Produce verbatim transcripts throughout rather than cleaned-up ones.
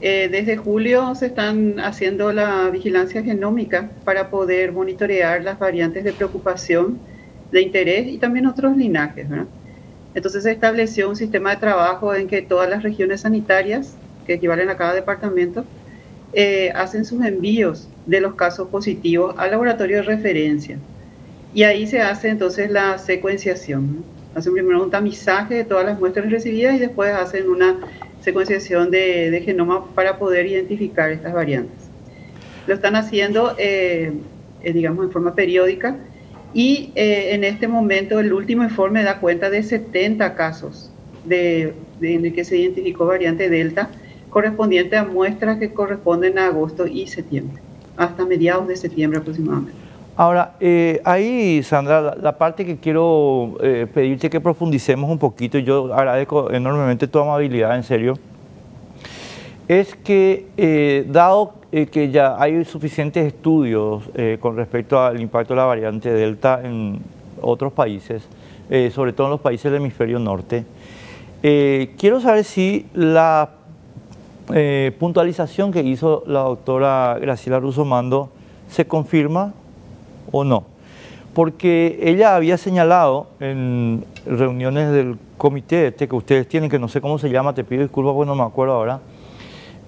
Eh, desde julio se están haciendo la vigilancia genómica para poder monitorear las variantes de preocupación, de interés y también otros linajes, ¿verdad? Entonces se estableció un sistema de trabajo en que todas las regiones sanitarias, que equivalen a cada departamento, eh, hacen sus envíos de los casos positivos al laboratorio de referencia. Y ahí se hace entonces la secuenciación, ¿no? Hacen primero un tamizaje de todas las muestras recibidas y después hacen una secuenciación de, de genoma para poder identificar estas variantes. Lo están haciendo, eh, eh, digamos, en forma periódica. Y eh, en este momento el último informe da cuenta de setenta casos de, de, en el que se identificó variante Delta, correspondiente a muestras que corresponden a agosto y septiembre, hasta mediados de septiembre aproximadamente. Ahora, eh, ahí, Sandra, la, la parte que quiero eh, pedirte que profundicemos un poquito, y yo agradezco enormemente tu amabilidad, en serio, es que eh, dado eh, que ya hay suficientes estudios eh, con respecto al impacto de la variante Delta en otros países, eh, sobre todo en los países del hemisferio norte, eh, quiero saber si la eh, puntualización que hizo la doctora Graciela Russomando se confirma o no, porque ella había señalado en reuniones del comité este que ustedes tienen, que no sé cómo se llama, te pido disculpas porque no me acuerdo ahora,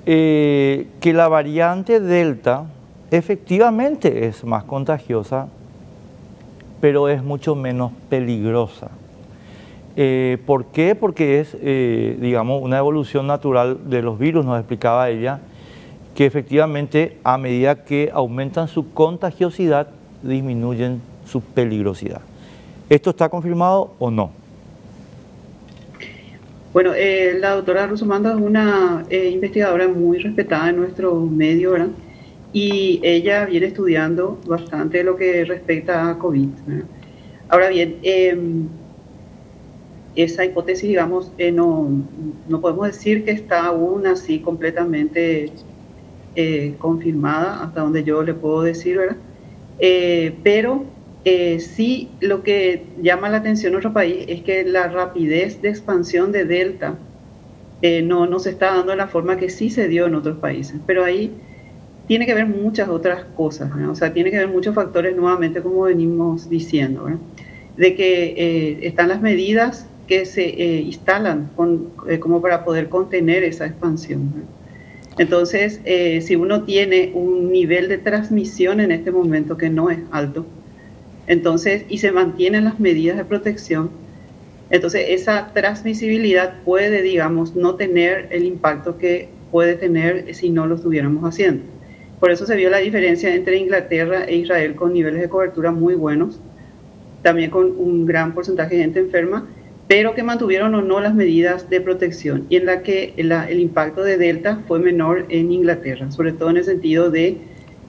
Eh, que la variante Delta efectivamente es más contagiosa, pero es mucho menos peligrosa. Eh, ¿Por qué? Porque es, eh, digamos, una evolución natural de los virus, nos explicaba ella, que efectivamente a medida que aumentan su contagiosidad, disminuyen su peligrosidad. ¿Esto está confirmado o no? Bueno, eh, la doctora Russomando es una eh, investigadora muy respetada en nuestro medio, ¿verdad? Y ella viene estudiando bastante lo que respecta a COVID, ¿verdad? Ahora bien, eh, esa hipótesis, digamos, eh, no, no podemos decir que está aún así completamente eh, confirmada, hasta donde yo le puedo decir, ¿verdad? Eh, pero... Eh, sí, lo que llama la atención en nuestro país es que la rapidez de expansión de Delta eh, no, no se está dando de la forma que sí se dio en otros países, pero ahí tiene que ver muchas otras cosas, ¿no? O sea, tiene que ver muchos factores nuevamente, como venimos diciendo, ¿no? De que eh, están las medidas que se eh, instalan con, eh, como para poder contener esa expansión, ¿no? Entonces, eh, si uno tiene un nivel de transmisión en este momento que no es alto, entonces, y se mantienen las medidas de protección, entonces esa transmisibilidad puede, digamos, no tener el impacto que puede tener si no lo estuviéramos haciendo. Por eso se vio la diferencia entre Inglaterra e Israel, con niveles de cobertura muy buenos, también con un gran porcentaje de gente enferma, pero que mantuvieron o no las medidas de protección, y en la que la, el impacto de Delta fue menor en Inglaterra, sobre todo en el sentido de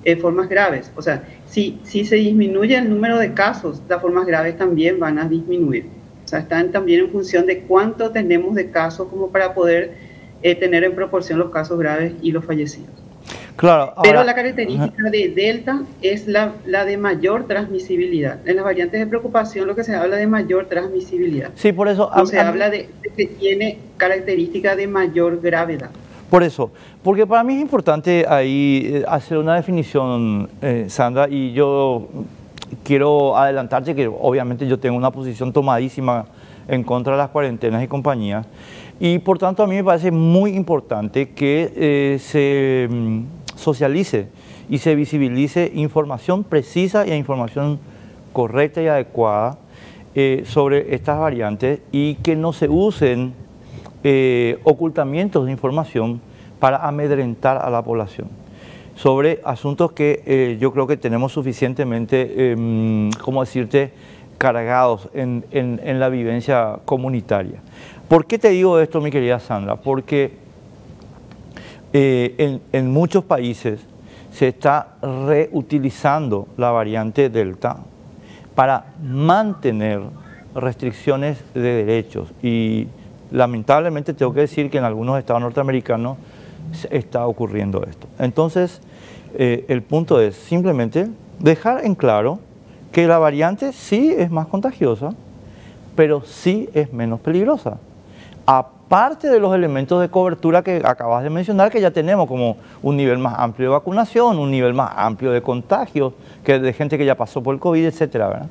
eh, formas graves. O sea, Si, si se disminuye el número de casos, las formas graves también van a disminuir. O sea, están también en función de cuánto tenemos de casos como para poder eh, tener en proporción los casos graves y los fallecidos. Claro. Ahora, pero la característica de Delta es la, la de mayor transmisibilidad. En las variantes de preocupación lo que se habla de mayor transmisibilidad. Sí, por eso. No se habla de que tiene característica de mayor gravedad. Por eso, porque para mí es importante ahí hacer una definición, eh, Sandra, y yo quiero adelantarte que obviamente yo tengo una posición tomadísima en contra de las cuarentenas y compañías, y por tanto a mí me parece muy importante que eh, se socialice y se visibilice información precisa y información correcta y adecuada eh, sobre estas variantes, y que no se usen Eh, ocultamientos de información para amedrentar a la población sobre asuntos que eh, yo creo que tenemos suficientemente, eh, ¿cómo decirte?, cargados en, en, en la vivencia comunitaria. ¿Por qué te digo esto, mi querida Sandra? Porque eh, en, en muchos países se está reutilizando la variante Delta para mantener restricciones de derechos, y lamentablemente tengo que decir que en algunos estados norteamericanos está ocurriendo esto. Entonces, eh, el punto es simplemente dejar en claro que la variante sí es más contagiosa, pero sí es menos peligrosa. A aparte de los elementos de cobertura que acabas de mencionar, que ya tenemos, como un nivel más amplio de vacunación, un nivel más amplio de contagios, que de gente que ya pasó por el COVID, etcétera, ¿verdad?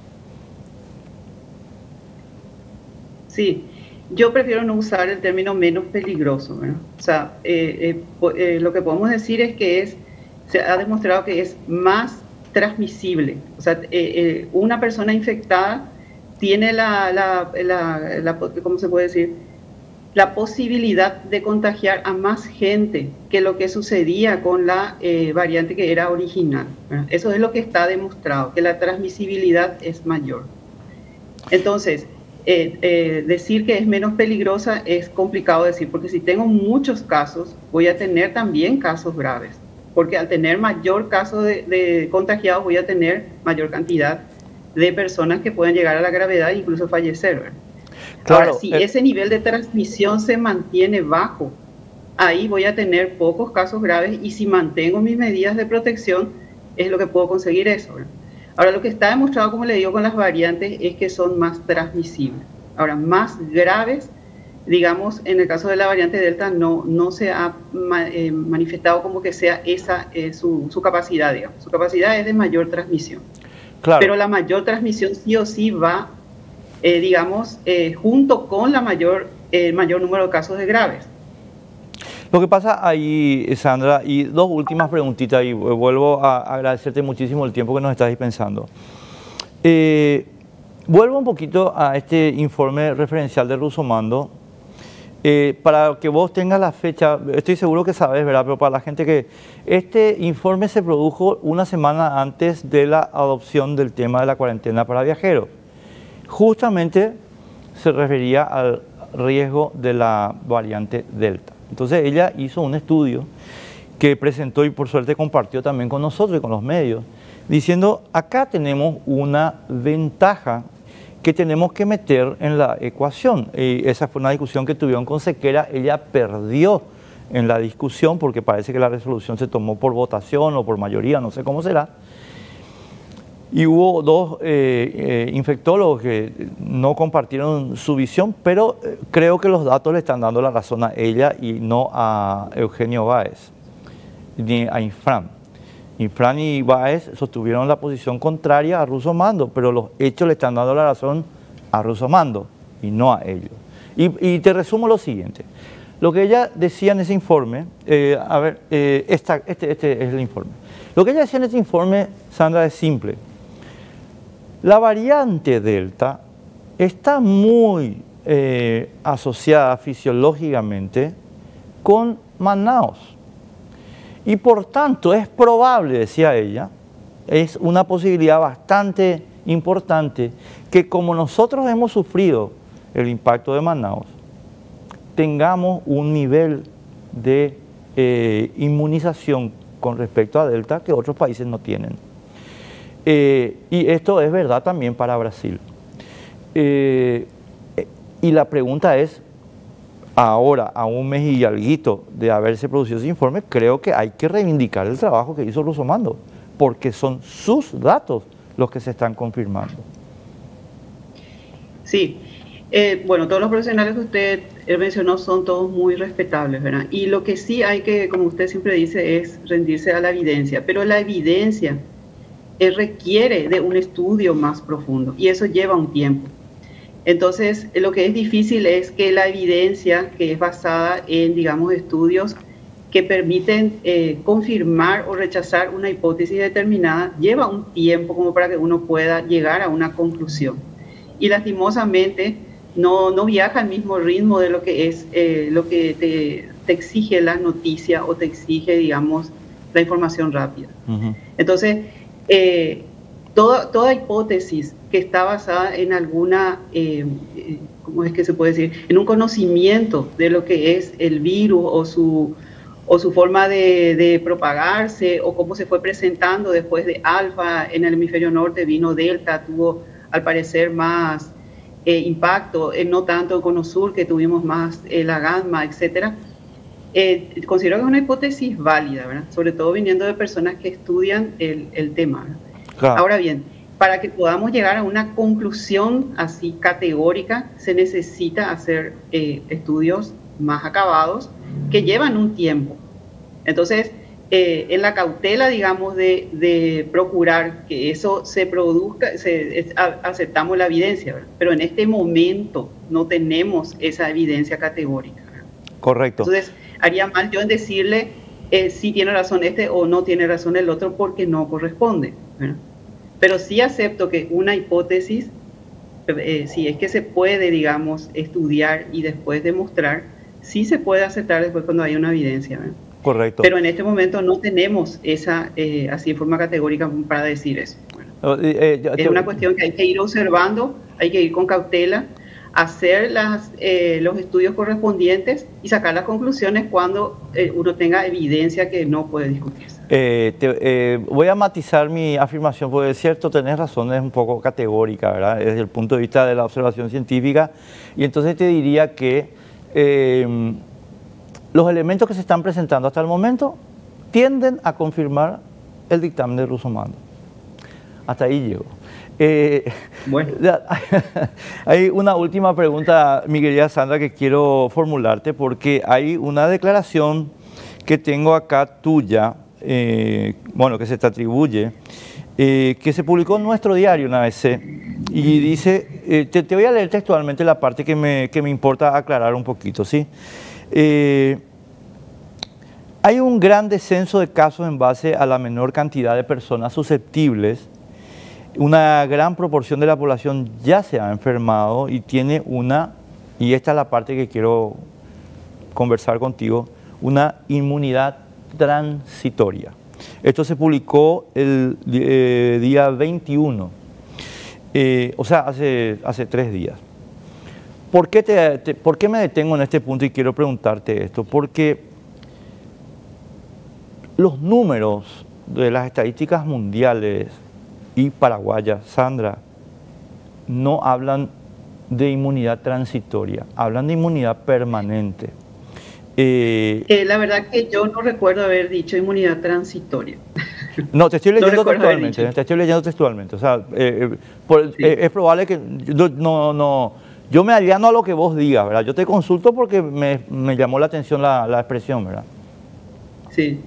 Sí, yo prefiero no usar el término menos peligroso, ¿verdad? O sea, eh, eh, eh, lo que podemos decir es que es, se ha demostrado que es más transmisible. O sea, eh, eh, una persona infectada tiene la, la, la, la, ¿cómo se puede decir? La posibilidad de contagiar a más gente que lo que sucedía con la eh, variante que era original, ¿verdad? Eso es lo que está demostrado, que la transmisibilidad es mayor. Entonces, Eh, eh, decir que es menos peligrosa es complicado decir, porque si tengo muchos casos, voy a tener también casos graves, porque al tener mayor caso de, de contagiados, voy a tener mayor cantidad de personas que pueden llegar a la gravedad e incluso fallecer. Claro. Ahora, si eh, ese nivel de transmisión se mantiene bajo, ahí voy a tener pocos casos graves, y si mantengo mis medidas de protección, es lo que puedo conseguir eso, ¿verdad? Ahora, lo que está demostrado, como le digo, con las variantes es que son más transmisibles. Ahora, más graves, digamos, en el caso de la variante Delta no, no se ha eh, manifestado como que sea esa eh, su, su capacidad, digamos. Su capacidad es de mayor transmisión. Claro. Pero la mayor transmisión sí o sí va, eh, digamos, eh, junto con la mayor, el eh, mayor número de casos de graves. Lo que pasa ahí, Sandra, y dos últimas preguntitas, y vuelvo a agradecerte muchísimo el tiempo que nos estás dispensando. Eh, vuelvo un poquito a este informe referencial de Russomando, eh, para que vos tengas la fecha, estoy seguro que sabes, ¿verdad? Pero para la gente que... Este informe se produjo una semana antes de la adopción del tema de la cuarentena para viajeros. Justamente se refería al riesgo de la variante Delta. Entonces ella hizo un estudio que presentó y por suerte compartió también con nosotros y con los medios, diciendo: acá tenemos una ventaja que tenemos que meter en la ecuación. Y esa fue una discusión que tuvieron con Sequera. Ella perdió en la discusión porque parece que la resolución se tomó por votación o por mayoría, no sé cómo será. Y hubo dos eh, eh, infectólogos que no compartieron su visión, pero creo que los datos le están dando la razón a ella y no a Eugenio Báez, ni a Infran. Infran y Báez sostuvieron la posición contraria a Russomando, pero los hechos le están dando la razón a Russomando y no a ellos. Y, y te resumo lo siguiente. Lo que ella decía en ese informe, eh, a ver, eh, esta, este, este es el informe. Lo que ella decía en este informe, Sandra, es simple. La variante Delta está muy eh, asociada fisiológicamente con Manaus y por tanto es probable, decía ella, es una posibilidad bastante importante que, como nosotros hemos sufrido el impacto de Manaus, tengamos un nivel de eh, inmunización con respecto a Delta que otros países no tienen. Eh, y esto es verdad también para Brasil. Eh, y la pregunta es, ahora, a un mes y alguito de haberse producido ese informe, creo que hay que reivindicar el trabajo que hizo Russomando, porque son sus datos los que se están confirmando. Sí, eh, bueno, todos los profesionales que usted mencionó son todos muy respetables, ¿verdad? Y lo que sí hay que, como usted siempre dice, es rendirse a la evidencia, pero la evidencia requiere de un estudio más profundo y eso lleva un tiempo. Entonces, lo que es difícil es que la evidencia que es basada en, digamos, estudios que permiten eh, confirmar o rechazar una hipótesis determinada, lleva un tiempo como para que uno pueda llegar a una conclusión. Y lastimosamente no, no viaja al mismo ritmo de lo que es eh, lo que te, te exige la noticia o te exige, digamos, la información rápida. Uh-huh. Entonces, Eh, toda, toda hipótesis que está basada en alguna, eh, ¿cómo es que se puede decir?, en un conocimiento de lo que es el virus o su, o su forma de, de propagarse o cómo se fue presentando después de alfa en el hemisferio norte, vino delta, tuvo al parecer más eh, impacto, eh, no tanto el cono sur que tuvimos más eh, la gamma, etcétera. Eh, considero que es una hipótesis válida, ¿verdad? Sobre todo viniendo de personas que estudian el, el tema, ¿verdad? Claro. Ahora bien, para que podamos llegar a una conclusión así categórica, se necesita hacer eh, estudios más acabados, que llevan un tiempo. Entonces, eh, en la cautela, digamos, de, de procurar que eso se produzca, se, es, a, aceptamos la evidencia, ¿verdad? Pero en este momento no tenemos esa evidencia categórica, ¿verdad? Correcto. Entonces, haría mal yo en decirle eh, si tiene razón este o no tiene razón el otro, porque no corresponde, ¿verdad? Pero sí acepto que una hipótesis, eh, si es que se puede, digamos, estudiar y después demostrar, sí se puede aceptar después cuando hay una evidencia, ¿verdad? Correcto. Pero en este momento no tenemos esa, eh, así en forma categórica para decir eso. Bueno, eh, eh, yo, es una cuestión que hay que ir observando, hay que ir con cautela, hacer las, eh, los estudios correspondientes y sacar las conclusiones cuando eh, uno tenga evidencia que no puede discutirse. Eh, te, eh, voy a matizar mi afirmación, porque es cierto, tenés razón, es un poco categórica, ¿verdad? Desde el punto de vista de la observación científica, y entonces te diría que eh, los elementos que se están presentando hasta el momento tienden a confirmar el dictamen de Russomando. Hasta ahí llego. Eh, bueno. Hay una última pregunta, mi querida Sandra, que quiero formularte, porque hay una declaración que tengo acá tuya, eh, bueno, que se te atribuye, eh, que se publicó en nuestro diario, en A B C, y dice, eh, te, te voy a leer textualmente la parte que me, que me importa aclarar un poquito, ¿sí? Eh, hay un gran descenso de casos en base a la menor cantidad de personas susceptibles. Una gran proporción de la población ya se ha enfermado y tiene una, y esta es la parte que quiero conversar contigo, una inmunidad transitoria. Esto se publicó el eh, día veintiuno, eh, o sea, hace, hace tres días. ¿Por qué, te, te, ¿Por qué me detengo en este punto y quiero preguntarte esto? Porque los números de las estadísticas mundiales y paraguayas, Sandra, no hablan de inmunidad transitoria, hablan de inmunidad permanente. Eh, eh, la verdad que yo no recuerdo haber dicho inmunidad transitoria. No, te estoy leyendo no textualmente, te estoy leyendo textualmente. O sea, eh, por, sí. eh, es probable que... Yo, no, no... Yo me aliano a lo que vos digas, ¿verdad? Yo te consulto porque me, me llamó la atención la, la expresión, ¿verdad? Sí.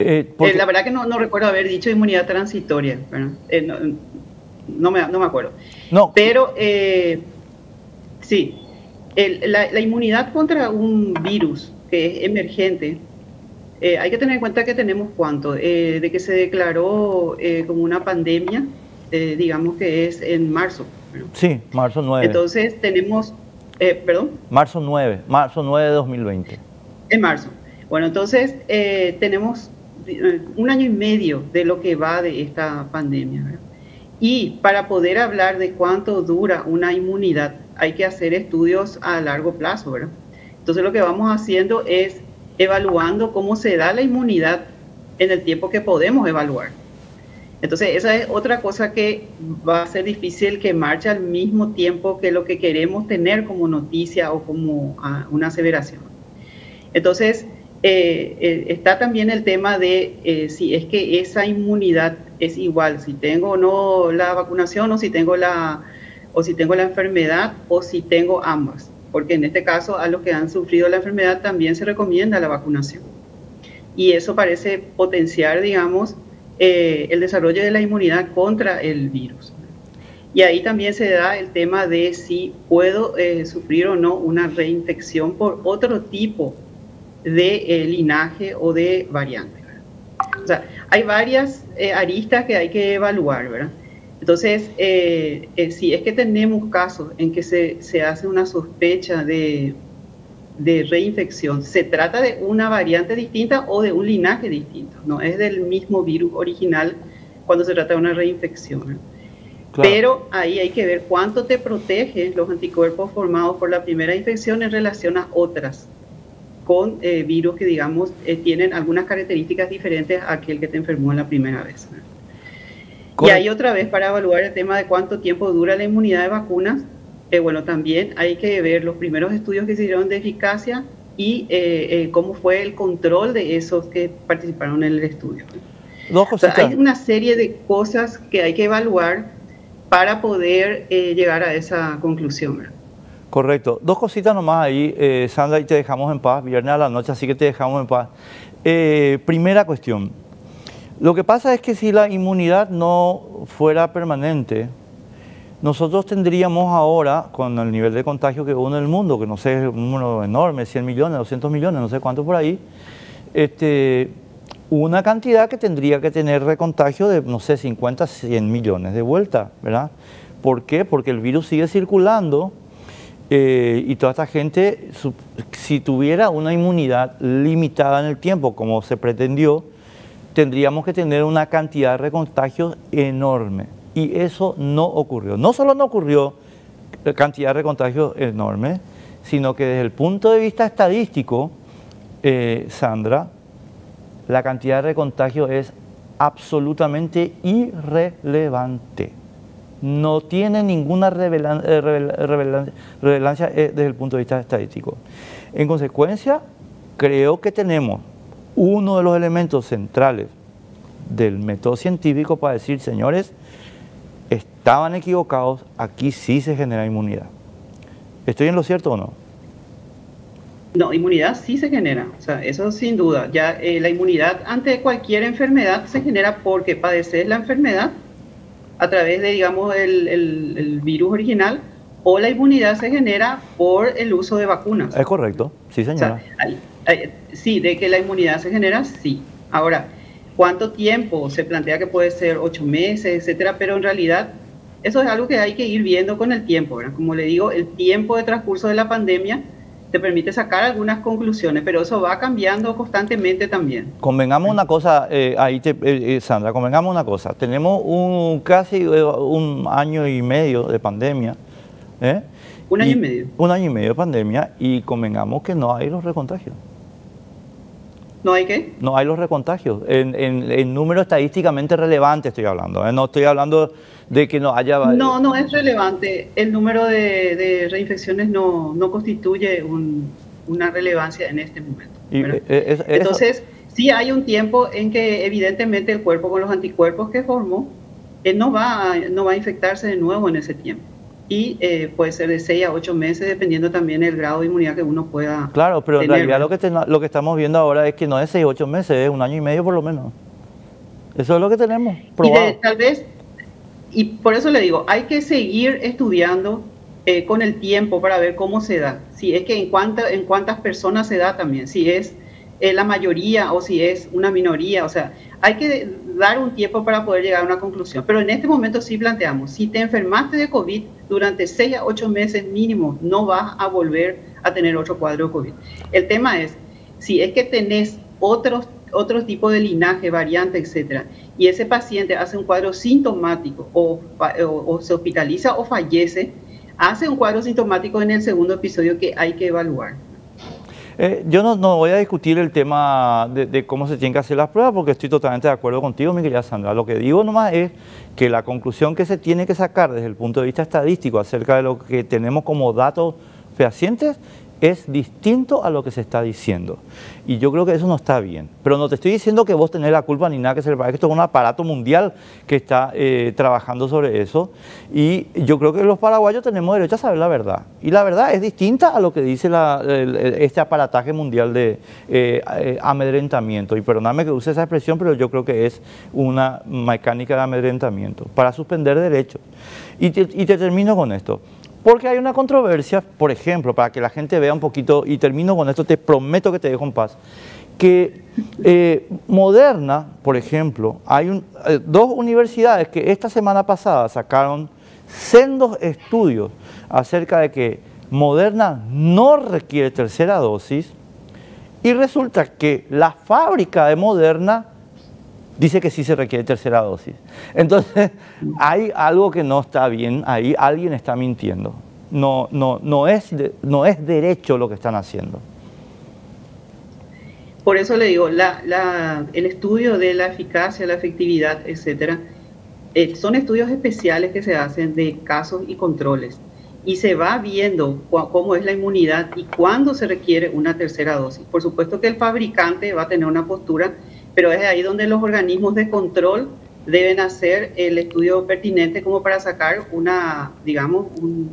Eh, porque... eh, la verdad que no, no recuerdo haber dicho inmunidad transitoria, ¿verdad? Eh, no, no, me, no me acuerdo. No. Pero, eh, sí, el, la, la inmunidad contra un virus que es emergente, eh, hay que tener en cuenta que tenemos cuánto, eh, de que se declaró eh, como una pandemia, eh, digamos que es en marzo. Sí, marzo nueve. Entonces tenemos, eh, perdón. marzo nueve, marzo nueve de dos mil veinte. En marzo. Bueno, entonces eh, tenemos un año y medio de lo que va de esta pandemia, ¿verdad? Y para poder hablar de cuánto dura una inmunidad, hay que hacer estudios a largo plazo, ¿verdad? Entonces lo que vamos haciendo es evaluando cómo se da la inmunidad en el tiempo que podemos evaluar. Entonces, esa es otra cosa que va a ser difícil que marche al mismo tiempo que lo que queremos tener como noticia o como ah, una aseveración. Entonces, eh, eh, está también el tema de eh, si es que esa inmunidad es igual, si tengo o no la vacunación o si tengo la, o si tengo la enfermedad o si tengo ambas. Porque en este caso, a los que han sufrido la enfermedad también se recomienda la vacunación. Y eso parece potenciar, digamos, Eh, el desarrollo de la inmunidad contra el virus. Y ahí también se da el tema de si puedo eh, sufrir o no una reinfección por otro tipo de eh, linaje o de variante, ¿verdad? O sea, hay varias eh, aristas que hay que evaluar, ¿verdad? Entonces, eh, eh, si es que tenemos casos en que se, se hace una sospecha de, de reinfección, se trata de una variante distinta o de un linaje distinto, no es del mismo virus original cuando se trata de una reinfección. Claro. Pero ahí hay que ver cuánto te protege los anticuerpos formados por la primera infección en relación a otras, con eh, virus que, digamos, eh, tienen algunas características diferentes a aquel que te enfermó en la primera vez, ¿verdad? Y ahí otra vez, para evaluar el tema de cuánto tiempo dura la inmunidad de vacunas, Eh, bueno, también hay que ver los primeros estudios que se hicieron de eficacia y eh, eh, cómo fue el control de esos que participaron en el estudio. No, José, o sea, hay una serie de cosas que hay que evaluar para poder eh, llegar a esa conclusión, ¿verdad? Correcto. Dos cositas nomás ahí, eh, Sandra, y te dejamos en paz, viernes a la noche, así que te dejamos en paz. Eh, primera cuestión. Lo que pasa es que si la inmunidad no fuera permanente, nosotros tendríamos ahora, con el nivel de contagio que hubo en el mundo, que no sé, es un número enorme, cien millones, doscientos millones, no sé cuánto por ahí, este, una cantidad que tendría que tener recontagio de, no sé, cincuenta, cien millones de vuelta, ¿verdad? ¿Por qué? Porque el virus sigue circulando. Eh, y toda esta gente, su, si tuviera una inmunidad limitada en el tiempo, como se pretendió, tendríamos que tener una cantidad de recontagios enorme. Y eso no ocurrió. No solo no ocurrió cantidad de recontagios enorme, sino que desde el punto de vista estadístico, eh, Sandra, la cantidad de recontagios es absolutamente irrelevante. No tiene ninguna revelan, revel, revelan, revelancia desde el punto de vista estadístico. En consecuencia, creo que tenemos uno de los elementos centrales del método científico para decir, señores, estaban equivocados, aquí sí se genera inmunidad. ¿Estoy en lo cierto o no? No, inmunidad sí se genera, o sea, eso sin duda. Ya eh, la inmunidad ante cualquier enfermedad se genera porque padeces la enfermedad a través de, digamos, el, el, el virus original, o la inmunidad se genera por el uso de vacunas. Es correcto, sí señora. O sea, hay, hay, sí, de que la inmunidad se genera, sí. Ahora, ¿cuánto tiempo? Se plantea que puede ser ocho meses, etcétera, pero en realidad eso es algo que hay que ir viendo con el tiempo, ¿verdad? Como le digo, el tiempo de transcurso de la pandemia te permite sacar algunas conclusiones, pero eso va cambiando constantemente también. Convengamos una cosa, eh, ahí te, eh, Sandra, convengamos una cosa. Tenemos un casi eh, un año y medio de pandemia. ¿eh? Un año y, y medio. Un año y medio de pandemia y convengamos que no hay los recontagios. ¿No hay qué? No hay los recontagios. En, en, en número estadísticamente relevante estoy hablando. ¿eh? No estoy hablando de que no haya... No, no es relevante. El número de, de reinfecciones no, no constituye un, una relevancia en este momento. Y, es, es, Entonces, eso... sí hay un tiempo en que evidentemente el cuerpo con los anticuerpos que formó él no, va a, no va a infectarse de nuevo en ese tiempo. Y eh, puede ser de seis a ocho meses, dependiendo también del grado de inmunidad que uno pueda Claro, pero tener. En realidad lo que, te, lo que estamos viendo ahora es que no es seis a ocho meses, es un año y medio por lo menos. Eso es lo que tenemos probado. Y de, tal vez... Y por eso le digo, hay que seguir estudiando eh, con el tiempo para ver cómo se da. Si es que en, cuánta, en cuántas personas se da también, si es eh, la mayoría o si es una minoría. O sea, hay que dar un tiempo para poder llegar a una conclusión. Pero en este momento sí planteamos, si te enfermaste de COVID durante seis a ocho meses mínimo, no vas a volver a tener otro cuadro de COVID. El tema es, si es que tenés otros otro tipo de linaje, variante, etcétera, y ese paciente hace un cuadro sintomático o, o, o se hospitaliza o fallece, hace un cuadro sintomático en el segundo episodio que hay que evaluar. Eh, yo no, no voy a discutir el tema de, de cómo se tienen que hacer las pruebas porque estoy totalmente de acuerdo contigo, mi querida Sandra. Lo que digo nomás es que la conclusión que se tiene que sacar desde el punto de vista estadístico acerca de lo que tenemos como datos fehacientes es distinto a lo que se está diciendo. Y yo creo que eso no está bien. Pero no te estoy diciendo que vos tenés la culpa ni nada que se le parezca. Esto es un aparato mundial que está eh, trabajando sobre eso. Y yo creo que los paraguayos tenemos derecho a saber la verdad. Y la verdad es distinta a lo que dice la, el, este aparataje mundial de eh, amedrentamiento. Y perdóname que use esa expresión, pero yo creo que es una mecánica de amedrentamiento para suspender derechos. Y te, y te termino con esto. Porque hay una controversia, por ejemplo, para que la gente vea un poquito, y termino con esto, te prometo que te dejo en paz, que eh, Moderna, por ejemplo, hay un, eh, dos universidades que esta semana pasada sacaron sendos estudios acerca de que Moderna no requiere tercera dosis, y resulta que la fábrica de Moderna dice que sí se requiere tercera dosis. Entonces, hay algo que no está bien ahí, alguien está mintiendo. No, no, no, es, no es derecho lo que están haciendo. Por eso le digo, la, la, el estudio de la eficacia, la efectividad, etcétera, eh, son estudios especiales que se hacen de casos y controles. Y se va viendo cómo es la inmunidad y cuándo se requiere una tercera dosis. Por supuesto que el fabricante va a tener una postura, pero es ahí donde los organismos de control deben hacer el estudio pertinente como para sacar una, digamos, un,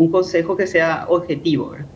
un consejo que sea objetivo, ¿verdad?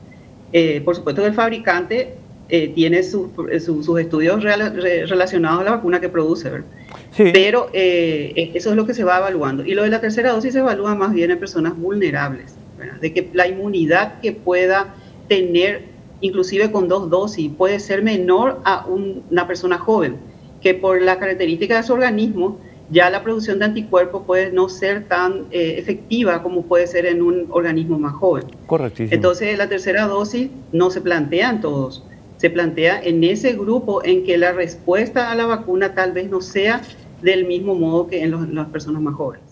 Eh, por supuesto que el fabricante eh, tiene su, su, sus estudios real, re, relacionados a la vacuna que produce, ¿verdad? Sí. Pero eh, eso es lo que se va evaluando. Y lo de la tercera dosis se evalúa más bien en personas vulnerables, ¿verdad? De que la inmunidad que pueda tener, inclusive con dos dosis, puede ser menor a un, una persona joven, que por la característica de su organismo, ya la producción de anticuerpos puede no ser tan eh, efectiva como puede ser en un organismo más joven. Correctísimo. Entonces, la tercera dosis no se plantea en todos, se plantea en ese grupo en que la respuesta a la vacuna tal vez no sea del mismo modo que en, los, en las personas más jóvenes.